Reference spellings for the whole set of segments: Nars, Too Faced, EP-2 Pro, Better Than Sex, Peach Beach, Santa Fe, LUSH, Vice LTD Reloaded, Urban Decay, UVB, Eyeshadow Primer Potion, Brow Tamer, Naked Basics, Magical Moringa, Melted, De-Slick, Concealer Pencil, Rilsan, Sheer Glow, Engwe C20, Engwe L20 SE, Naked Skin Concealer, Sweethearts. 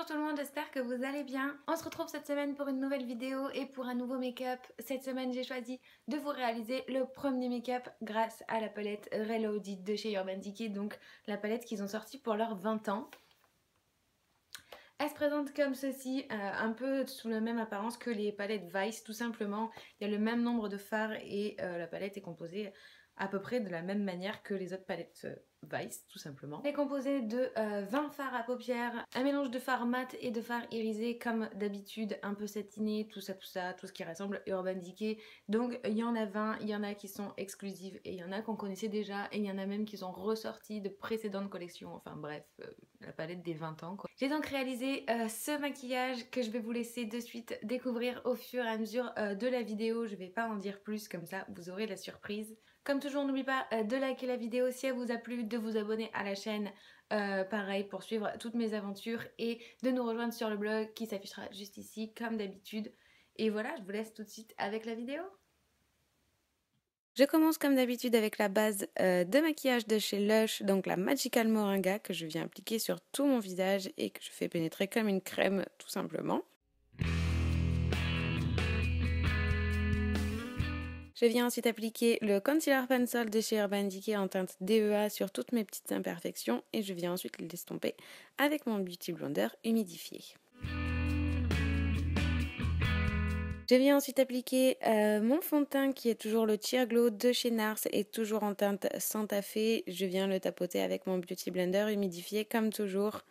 Bonjour tout le monde, j'espère que vous allez bien. On se retrouve cette semaine pour une nouvelle vidéo et pour un nouveau make-up. Cette semaine j'ai choisi de vous réaliser le premier make-up grâce à la palette Reloaded de chez Urban Decay, donc la palette qu'ils ont sortie pour leurs 20 ans. Elle se présente comme ceci, un peu sous la même apparence que les palettes Vice tout simplement. Il y a le même nombre de fards et la palette est composée à peu près de la même manière que les autres palettes Vice tout simplement. Elle est composée de 20 fards à paupières, un mélange de fards mat et de fards irisés comme d'habitude, un peu satiné, tout ça, tout ce qui ressemble Urban Decay. Donc il y en a 20, il y en a qui sont exclusives et il y en a qu'on connaissait déjà et il y en a même qui sont ressortis de précédentes collections, enfin bref, la palette des 20 ans quoi. J'ai donc réalisé ce maquillage que je vais vous laisser de suite découvrir au fur et à mesure de la vidéo. Je vais pas en dire plus, comme ça vous aurez de la surprise. Comme toujours, n'oubliez pas de liker la vidéo si elle vous a plu, de vous abonner à la chaîne, pareil pour suivre toutes mes aventures et de nous rejoindre sur le blog qui s'affichera juste ici comme d'habitude. Et voilà, je vous laisse tout de suite avec la vidéo. Je commence comme d'habitude avec la base de maquillage de chez Lush, donc la Magical Moringa que je viens appliquer sur tout mon visage et que je fais pénétrer comme une crème tout simplement. Je viens ensuite appliquer le Concealer Pencil de chez Urban Decay en teinte DEA sur toutes mes petites imperfections et je viens ensuite l'estomper avec mon Beauty Blender humidifié. Je viens ensuite appliquer mon fond de teint qui est toujours le Sheer Glow de chez Nars et toujours en teinte Santa Fe. Je viens le tapoter avec mon Beauty Blender humidifié comme toujours.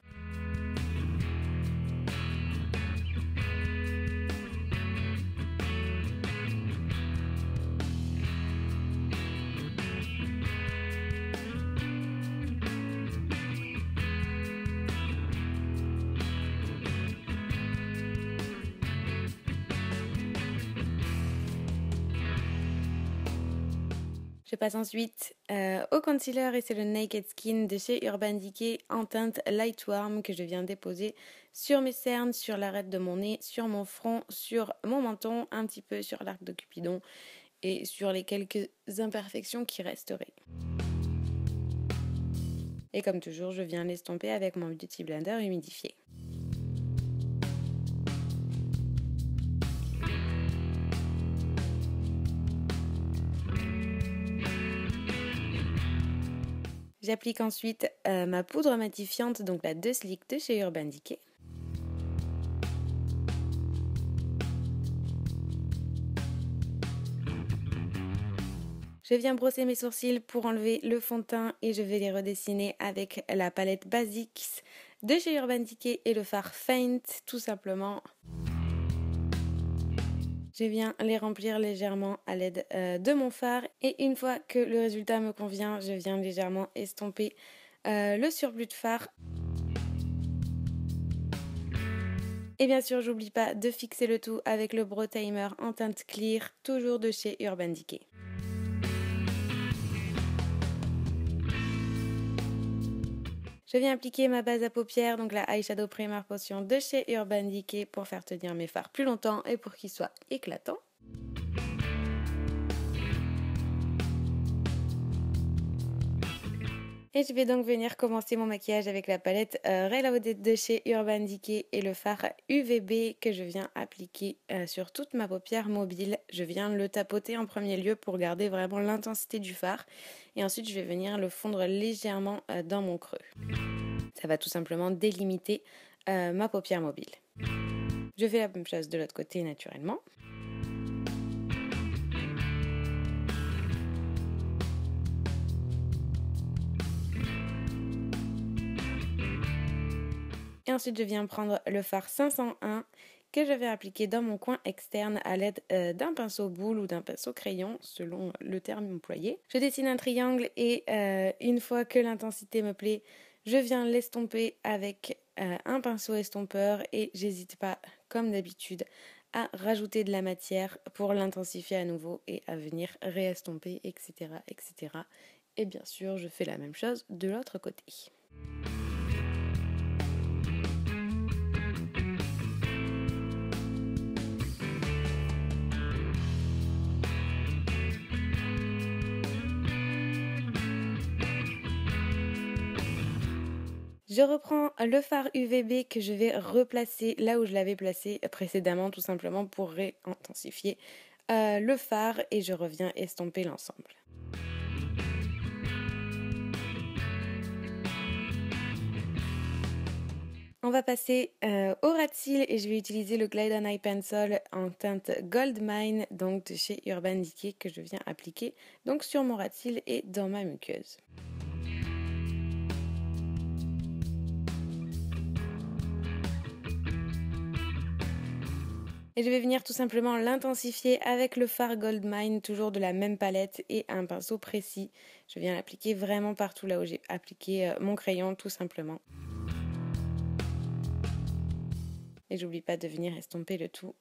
Je passe ensuite au concealer et c'est le Naked Skin de chez Urban Decay en teinte Light Warm que je viens déposer sur mes cernes, sur l'arête de mon nez, sur mon front, sur mon menton, un petit peu sur l'arc de Cupidon et sur les quelques imperfections qui resteraient. Et comme toujours, je viens l'estomper avec mon Beauty Blender humidifié. J'applique ensuite ma poudre matifiante, donc la De-Slick de chez Urban Decay. Je viens brosser mes sourcils pour enlever le fond de teint et je vais les redessiner avec la palette Basics de chez Urban Decay et le fard Faint tout simplement. Je viens les remplir légèrement à l'aide de mon fard et une fois que le résultat me convient, je viens légèrement estomper le surplus de fard. Et bien sûr, j'oublie pas de fixer le tout avec le Brow Tamer en teinte clear, toujours de chez Urban Decay. Je viens appliquer ma base à paupières, donc la Eyeshadow Primer Potion de chez Urban Decay pour faire tenir mes fards plus longtemps et pour qu'ils soient éclatants. Et je vais donc venir commencer mon maquillage avec la palette Reloaded de chez Urban Decay et le fard UVB que je viens appliquer sur toute ma paupière mobile. Je viens le tapoter en premier lieu pour garder vraiment l'intensité du fard et ensuite je vais venir le fondre légèrement dans mon creux. Ça va tout simplement délimiter ma paupière mobile. Je fais la même chose de l'autre côté naturellement. Et ensuite je viens prendre le fard 501 que je vais appliquer dans mon coin externe à l'aide d'un pinceau boule ou d'un pinceau crayon selon le terme employé. Je dessine un triangle et une fois que l'intensité me plaît, je viens l'estomper avec un pinceau estompeur et j'hésite pas comme d'habitude à rajouter de la matière pour l'intensifier à nouveau et à venir réestomper etc. Et bien sûr je fais la même chose de l'autre côté. Je reprends le fard UVB que je vais replacer là où je l'avais placé précédemment, tout simplement pour réintensifier le fard, et je reviens estomper l'ensemble. On va passer au rat de cils et je vais utiliser le Glide-On Eyepencil en teinte Gold Mine, donc de chez Urban Decay, que je viens appliquer donc sur mon rat de cils et dans ma muqueuse. Et je vais venir tout simplement l'intensifier avec le fard Gold Mine, toujours de la même palette, et un pinceau précis. Je viens l'appliquer vraiment partout là où j'ai appliqué mon crayon, tout simplement. Et j'oublie pas de venir estomper le tout.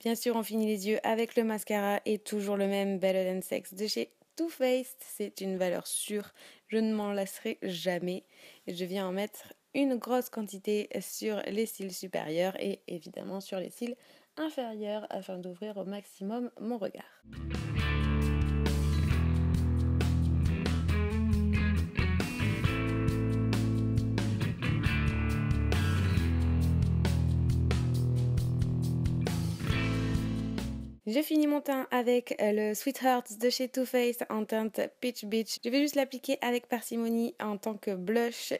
Bien sûr, on finit les yeux avec le mascara et toujours le même Better Than Sex de chez Too Faced, c'est une valeur sûre, je ne m'en lasserai jamais. Je viens en mettre une grosse quantité sur les cils supérieurs et évidemment sur les cils inférieurs afin d'ouvrir au maximum mon regard. J'ai fini mon teint avec le Sweethearts de chez Too Faced en teinte Peach Beach. Je vais juste l'appliquer avec parcimonie en tant que blush.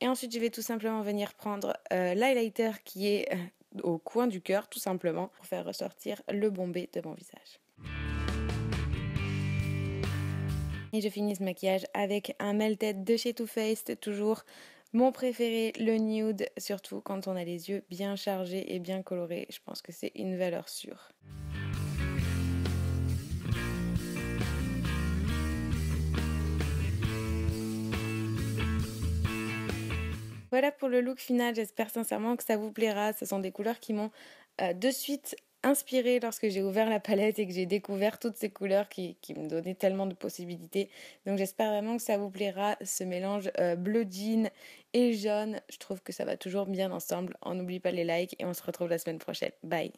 Et ensuite, je vais tout simplement venir prendre l'highlighter qui est au coin du cœur, tout simplement, pour faire ressortir le bombé de mon visage. Et je finis ce maquillage avec un Melted de chez Too Faced, toujours mon préféré, le nude, surtout quand on a les yeux bien chargés et bien colorés. Je pense que c'est une valeur sûre. Voilà pour le look final, j'espère sincèrement que ça vous plaira. Ce sont des couleurs qui m'ont de suite inspirée lorsque j'ai ouvert la palette et que j'ai découvert toutes ces couleurs qui me donnaient tellement de possibilités. Donc j'espère vraiment que ça vous plaira, ce mélange bleu jean et jaune. Je trouve que ça va toujours bien ensemble. On n'oublie pas les likes et on se retrouve la semaine prochaine. Bye!